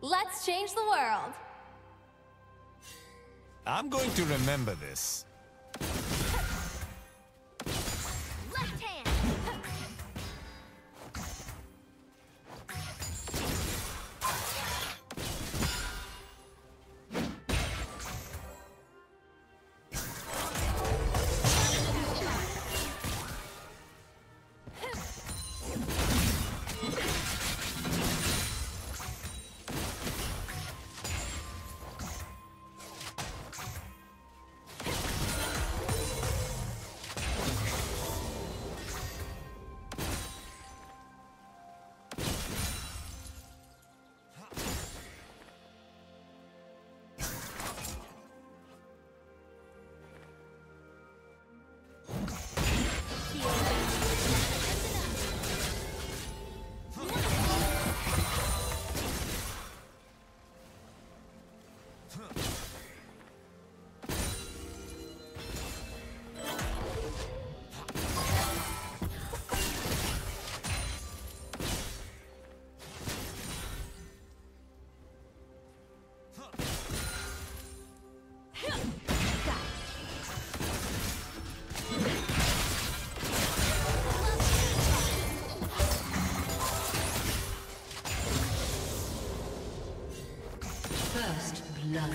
Let's change the world! I'm going to remember this. First blood.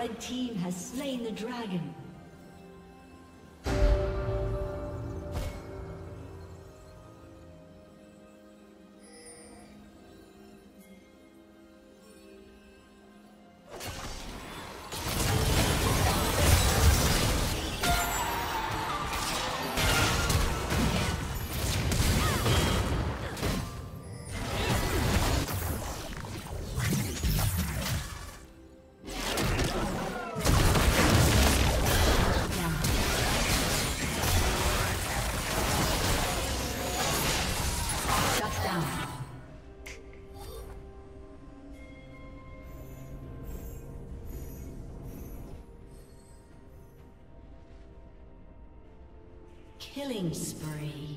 Red team has slain the dragon. Killing spree.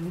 Blue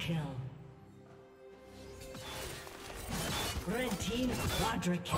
Kill. Red team quadra kill.